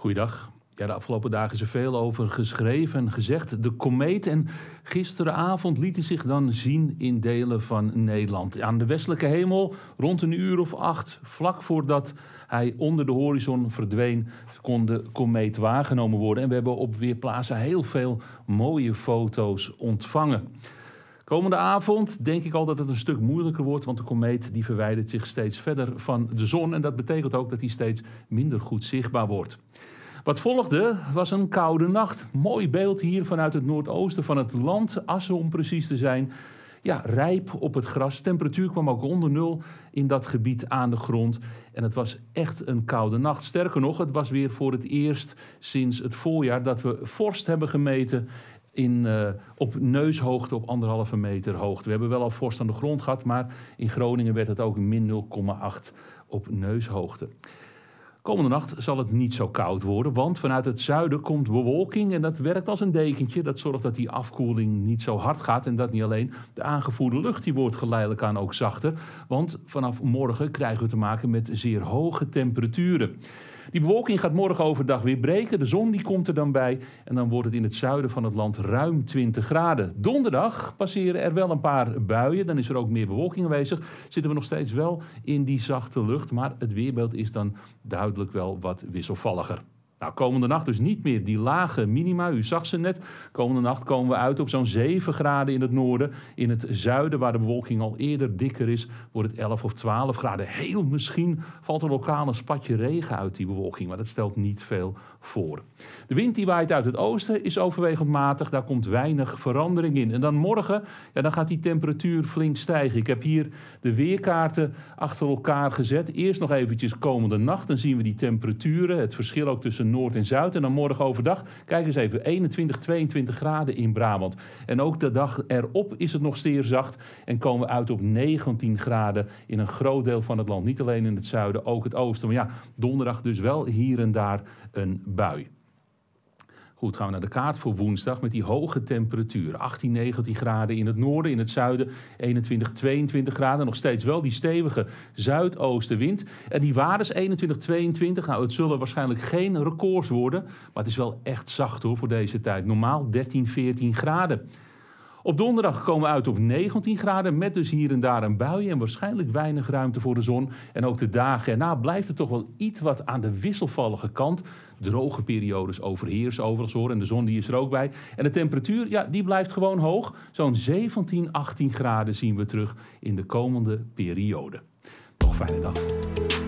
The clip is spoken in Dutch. Goeiedag. Ja, de afgelopen dagen is er veel over geschreven en gezegd. De komeet, en gisteravond liet hij zich dan zien in delen van Nederland. Aan de westelijke hemel, rond een uur of 8, vlak voordat hij onder de horizon verdween, kon de komeet waargenomen worden. En we hebben op Weerplaza heel veel mooie foto's ontvangen. Komende avond denk ik al dat het een stuk moeilijker wordt, want de komeet die verwijdert zich steeds verder van de zon. En dat betekent ook dat hij steeds minder goed zichtbaar wordt. Wat volgde was een koude nacht. Mooi beeld hier vanuit het noordoosten van het land, Assen om precies te zijn. Ja, rijp op het gras. Temperatuur kwam ook onder nul in dat gebied aan de grond. En het was echt een koude nacht. Sterker nog, het was weer voor het eerst sinds het voorjaar dat we vorst hebben gemeten op neushoogte, op 1,5 meter hoogte. We hebben wel al vorst aan de grond gehad, maar in Groningen werd het ook min 0,8 op neushoogte. Komende nacht zal het niet zo koud worden, want vanuit het zuiden komt bewolking en dat werkt als een dekentje. Dat zorgt dat die afkoeling niet zo hard gaat en dat niet alleen. De aangevoerde lucht die wordt geleidelijk aan ook zachter, want vanaf morgen krijgen we te maken met zeer hoge temperaturen. Die bewolking gaat morgen overdag weer breken. De zon die komt er dan bij en dan wordt het in het zuiden van het land ruim 20 graden. Donderdag passeren er wel een paar buien. Dan is er ook meer bewolking aanwezig. Zitten we nog steeds wel in die zachte lucht, maar het weerbeeld is dan duidelijk wel wat wisselvalliger. Nou, komende nacht dus niet meer die lage minima, u zag ze net. Komende nacht komen we uit op zo'n 7 graden in het noorden. In het zuiden, waar de bewolking al eerder dikker is, wordt het 11 of 12 graden. Heel misschien valt er lokaal een spatje regen uit die bewolking, maar dat stelt niet veel voor. De wind die waait uit het oosten is overwegend matig, daar komt weinig verandering in. En dan morgen, ja, dan gaat die temperatuur flink stijgen. Ik heb hier de weerkaarten achter elkaar gezet. Eerst nog eventjes komende nacht, dan zien we die temperaturen, het verschil ook tussen Noord en Zuid. En dan morgen overdag, kijk eens even, 21, 22 graden in Brabant. En ook de dag erop is het nog zeer zacht en komen we uit op 19 graden in een groot deel van het land. Niet alleen in het zuiden, ook het oosten. Maar ja, donderdag dus wel hier en daar een bui. Goed, gaan we naar de kaart voor woensdag met die hoge temperaturen. 18, 19 graden in het noorden, in het zuiden 21, 22 graden. Nog steeds wel die stevige zuidoostenwind. En die waardes 21, 22, nou het zullen waarschijnlijk geen records worden. Maar het is wel echt zacht hoor voor deze tijd. Normaal 13, 14 graden. Op donderdag komen we uit op 19 graden met dus hier en daar een bui en waarschijnlijk weinig ruimte voor de zon. En ook de dagen erna blijft het toch wel iets wat aan de wisselvallige kant. Droge periodes overheersen overigens hoor en de zon die is er ook bij. En de temperatuur, ja, die blijft gewoon hoog. Zo'n 17, 18 graden zien we terug in de komende periode. Nog fijne dag.